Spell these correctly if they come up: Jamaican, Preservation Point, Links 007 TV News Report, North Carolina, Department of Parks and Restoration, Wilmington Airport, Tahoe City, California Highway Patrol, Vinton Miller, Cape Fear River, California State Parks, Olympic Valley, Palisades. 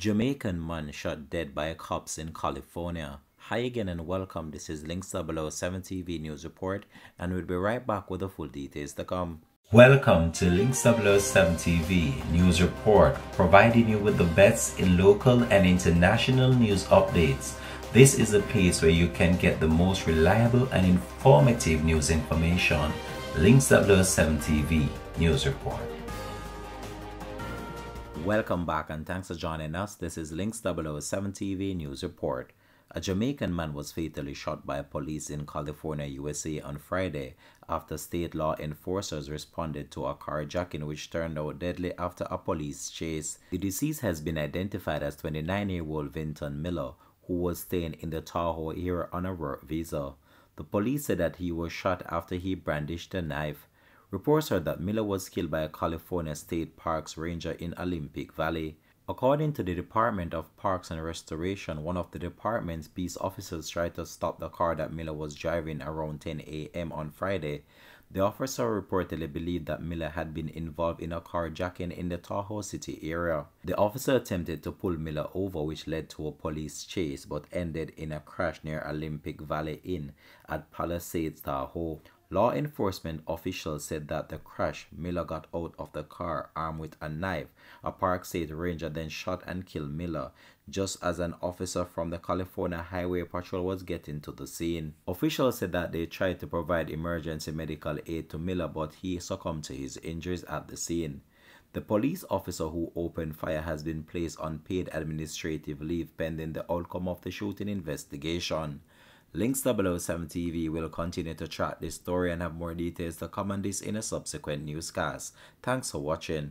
Jamaican man shot dead by cops in California. Hi again and welcome. This is Links 007 TV News Report, and we'll be right back with the full details to come. Welcome to Links 007 TV News Report, providing you with the best in local and international news updates. This is a place where you can get the most reliable and informative news information. Links 007 TV News Report. Welcome back and thanks for joining us. This is Links 007 TV News Report. A Jamaican man was fatally shot by police in California, USA on Friday after state law enforcers responded to a carjacking which turned out deadly after a police chase. The deceased has been identified as 29-year-old Vinton Miller, who was staying in the Tahoe area on a work visa. The police said that he was shot after he brandished a knife. Reports heard that Miller was killed by a California State Parks ranger in Olympic Valley. According to the Department of Parks and Restoration, one of the department's peace officers tried to stop the car that Miller was driving around 10 a.m. on Friday. The officer reportedly believed that Miller had been involved in a carjacking in the Tahoe City area. The officer attempted to pull Miller over, which led to a police chase, but ended in a crash near Olympic Valley Inn at Palisades, Tahoe. Law enforcement officials said that the crash, Miller got out of the car armed with a knife. A Palisades ranger then shot and killed Miller, just as an officer from the California Highway Patrol was getting to the scene. Officials said that they tried to provide emergency medical aid to Miller, but he succumbed to his injuries at the scene. The police officer who opened fire has been placed on paid administrative leave pending the outcome of the shooting investigation. Links 007 TV will continue to track this story and have more details to come on this in a subsequent newscast. Thanks for watching.